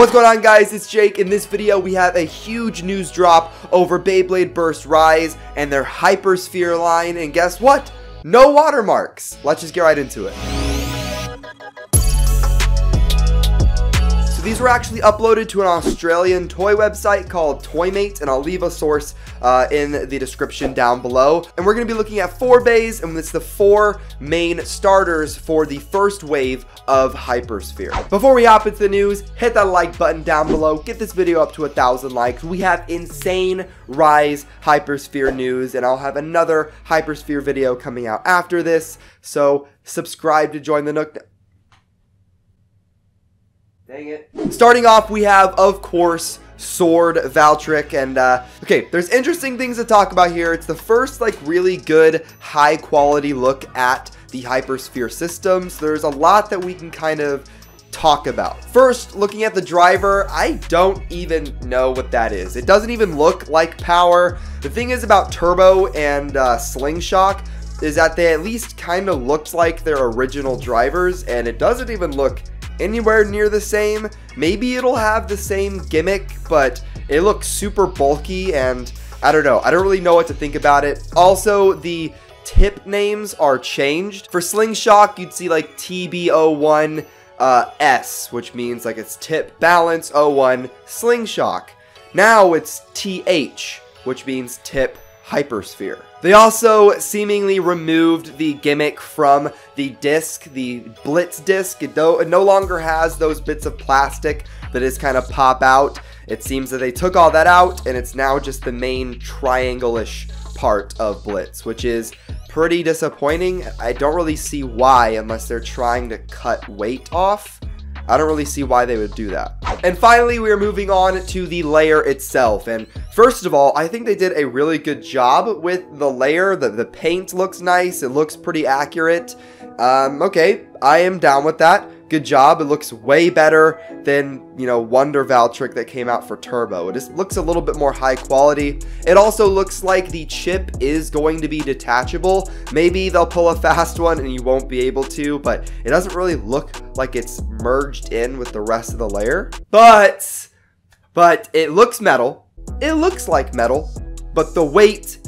What's going on, guys? It's Jake. In this video, we have a huge news drop over Beyblade Burst Rise and their Hypersphere line, and guess what? No watermarks. Let's just get right into it. So these were actually uploaded to an Australian toy website called Toymate, and I'll leave a source in the description down below. And we're going to be looking at 4 bays, and it's the 4 main starters for the first wave of Hypersphere. Before we hop into the news, hit that like button down below, get this video up to 1,000 likes. We have insane Rise Hypersphere news, and I'll have another Hypersphere video coming out after this, so subscribe to join the Nook. Dang it. Starting off, we have, of course, Sword Valtryek, and okay, there's interesting things to talk about here. It's the first, like, really good, high-quality look at the Hypersphere systems. There's a lot that we can kind of talk about. First, looking at the driver, I don't even know what that is. It doesn't even look like power. The thing is about Turbo and Slingshock is that they at least kind of looked like their original drivers, and it doesn't even look anywhere near the same. Maybe it'll have the same gimmick, but it looks super bulky, and I don't know. I don't really know what to think about it. Also, the tip names are changed. For Slingshock, you'd see like TB01 S, which means like it's tip balance 01 Slingshock. Now it's TH, which means tip Hypersphere. They also seemingly removed the gimmick from the disc, the Blitz disc. It no longer has those bits of plastic that just kind of pop out. It seems that they took all that out, and it's now just the main triangle-ish part of Blitz, which is pretty disappointing. I don't really see why, unless they're trying to cut weight off. I don't really see why they would do that. And finally, we are moving on to the layer itself. And first of all, I think they did a really good job with the layer. The paint looks nice. It looks pretty accurate. Okay, I am down with that. Good job. It looks way better than, you know, Wonder Valtric that came out for Turbo. It just looks a little bit more high quality. It also looks like the chip is going to be detachable. Maybe they'll pull a fast one and you won't be able to, but it doesn't really look like it's merged in with the rest of the layer. But it looks metal. It looks like metal, but the weight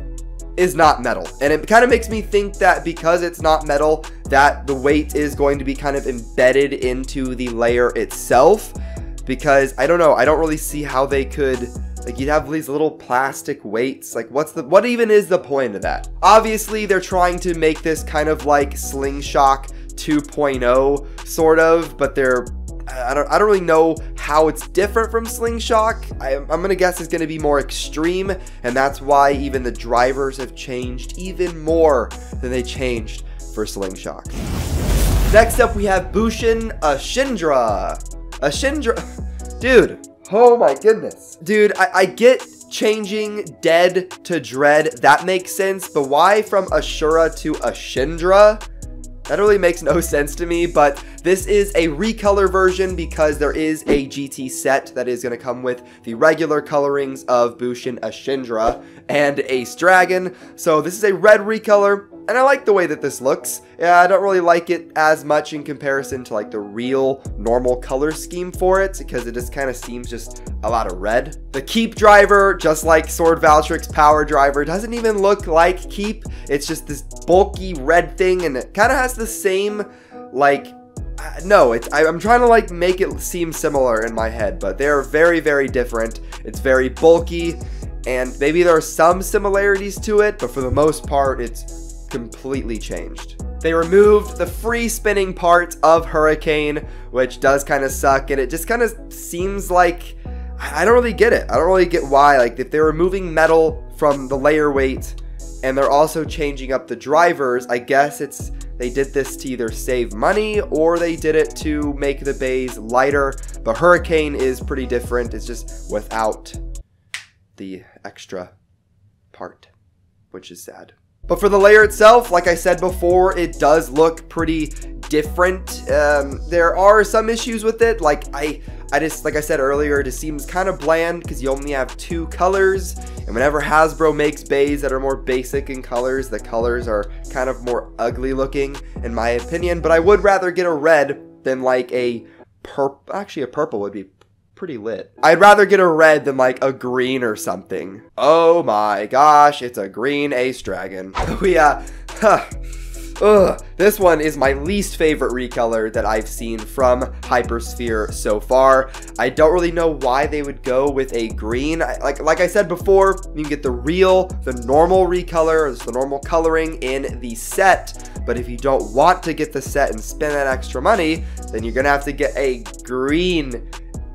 is not metal, and it kind of makes me think that because it's not metal, that the weight is going to be kind of embedded into the layer itself, because I don't know, I don't really see how they could, like, you'd have these little plastic weights. Like, what even is the point of that? Obviously, they're trying to make this kind of like Slingshock 2.0 sort of, but they're, I don't really know how it's different from Slingshock. I'm gonna guess it's gonna be more extreme, and that's why even the drivers have changed even more than they changed for Slingshock. Next up, we have Bushin Ashindra. Dude, oh my goodness. Dude, I get changing dead to dread. That makes sense, but why from Ashura to Ashindra? That really makes no sense to me, but this is a recolor version because there is a GT set that is going to come with the regular colorings of Bushin Ashindra and Ace Dragon. So this is a red recolor, and I like the way that this looks. Yeah, I don't really like it as much in comparison to like the real normal color scheme for it, because it just kind of seems just a lot of red. The Keep driver, just like Sword Valtryk's power driver, doesn't even look like Keep. It's just this bulky red thing, and it kind of has the same, like, no, I'm trying to like make it seem similar in my head, but they're very, very different. It's very bulky, and maybe there are some similarities to it, but for the most part, it's completely changed. They removed the free spinning part of Hurricane, which does kind of suck, and it just kind of seems like, I don't really get it. I don't really get why, like, if they're removing metal from the layer weight, and they're also changing up the drivers, I guess it's, they did this to either save money or they did it to make the bays lighter. But Hurricane is pretty different. It's just without the extra part, which is sad. But for the layer itself, like I said before, it does look pretty different. There are some issues with it. Like I just, like I said earlier, it just seems kind of bland because you only have 2 colors, and whenever Hasbro makes bays that are more basic in colors, the colors are kind of more ugly looking, in my opinion. But I would rather get a red than like a purple. Actually, a purple would be pretty lit. I'd rather get a red than like a green or something. Oh my gosh, it's a green Ace Dragon. We this one is my least favorite recolor that I've seen from Hypersphere so far. I don't really know why they would go with a green. Like I said before, you can get the real, the normal recolor, the normal coloring in the set. But if you don't want to get the set and spend that extra money, then you're gonna have to get a green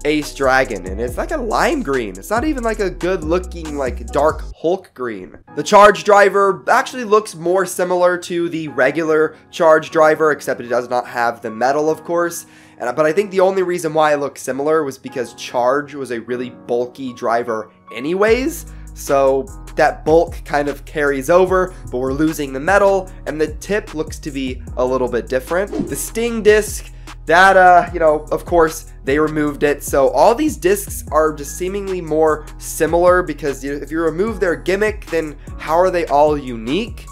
Ace Dragon, and it's like a lime green. It's not even like a good looking like dark Hulk green. The charge driver actually looks more similar to the regular charge driver, except it does not have the metal, of course. But I think the only reason why it looks similar was because charge was a really bulky driver anyways, so that bulk kind of carries over, but we're losing the metal, and the tip looks to be a little bit different. The sting disc, that, you know, of course, they removed it. So all these discs are just seemingly more similar because if you remove their gimmick, then how are they all unique?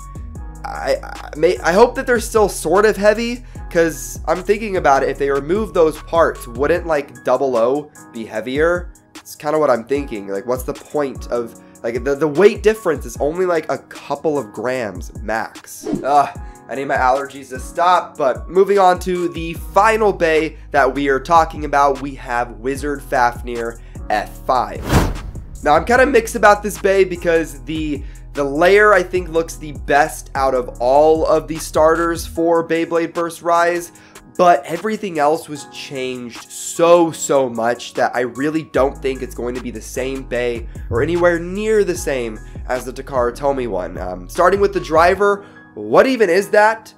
I hope that they're still sort of heavy, because I'm thinking about it. If they remove those parts, wouldn't like Double O be heavier? It's kind of what I'm thinking. Like, what's the point of, like, the weight difference is only like a couple of grams max. Ugh. I need my allergies to stop, but moving on to the final bay that we are talking about, we have Wizard Fafnir F5. Now, I'm kind of mixed about this bay because the layer, I think, looks the best out of all of the starters for Beyblade Burst Rise, but everything else was changed so much that I really don't think it's going to be the same bay or anywhere near the same as the Takara Tomy one. Starting with the driver, what even is that?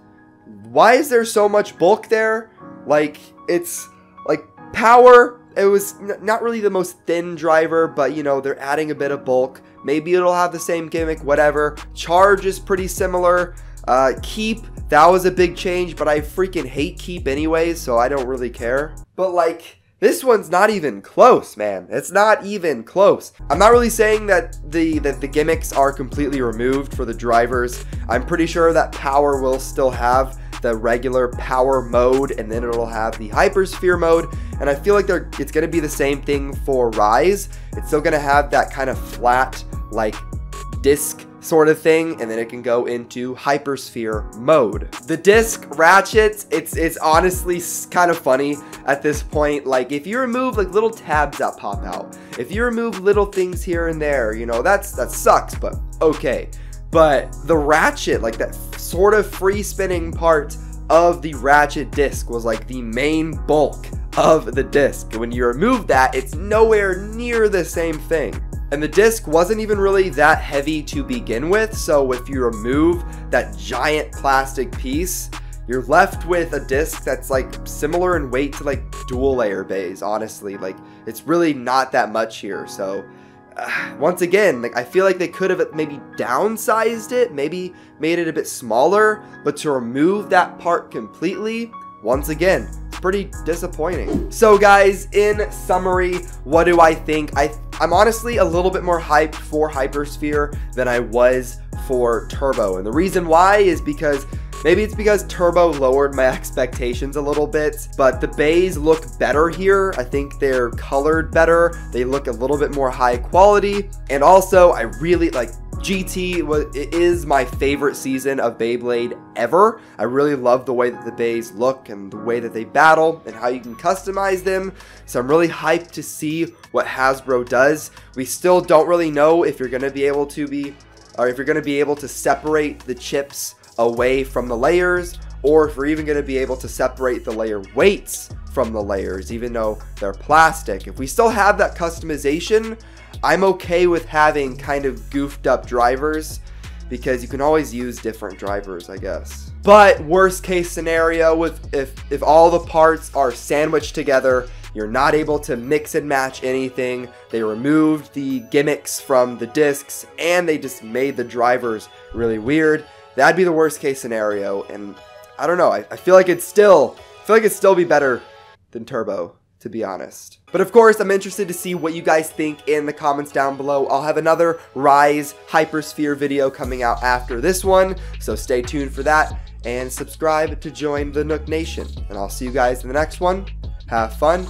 Why is there so much bulk there? Like, it's like power. It was not really the most thin driver, but you know, they're adding a bit of bulk. Maybe it'll have the same gimmick, whatever. Charge is pretty similar. Keep, that was a big change, but I freaking hate keep anyways, so I don't really care. But like, this one's not even close, man. It's not even close. I'm not really saying that the gimmicks are completely removed for the drivers. I'm pretty sure that power will still have the regular power mode, and then it'll have the Hypersphere mode. And I feel like it's gonna be the same thing for Rise. It's still gonna have that kind of flat, like, disc sort of thing, and then it can go into Hypersphere mode. The disc ratchets, it's honestly kind of funny at this point. Like, if you remove like little tabs that pop out, if you remove little things here and there, you know, that sucks, but okay. But the ratchet, like that sort of free spinning part of the ratchet disc was like the main bulk of the disc. When you remove that, it's nowhere near the same thing. And the disc wasn't even really that heavy to begin with, so if you remove that giant plastic piece, you're left with a disc that's like similar in weight to like dual layer bays, honestly. Like, it's really not that much here, so once again, like, I feel like they could have maybe downsized it, maybe made it a bit smaller, but to remove that part completely, once again, pretty disappointing. So guys, in summary, what do I think? I'm honestly a little bit more hyped for Hypersphere than I was for Turbo, and the reason why is because maybe it's because Turbo lowered my expectations a little bit, but the bays look better here. I think they're colored better. They look a little bit more high quality. And also, I really like GT. It is my favorite season of Beyblade ever. I really love the way that the bays look and the way that they battle and how you can customize them. So I'm really hyped to see what Hasbro does. We still don't really know if you're going to be able to separate the chips away from the layers, or if we're even going to be able to separate the layer weights from the layers, even though they're plastic. If we still have that customization, I'm okay with having kind of goofed up drivers, because you can always use different drivers, I guess. But worst case scenario, with if all the parts are sandwiched together, you're not able to mix and match anything. They removed the gimmicks from the discs, and they just made the drivers really weird. That'd be the worst case scenario, and I don't know. I feel like it'd still be better than Turbo, to be honest. But of course, I'm interested to see what you guys think in the comments down below. I'll have another Rise Hypersphere video coming out after this one, so stay tuned for that, and subscribe to join the Nook Nation. And I'll see you guys in the next one. Have fun,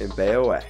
and bay away.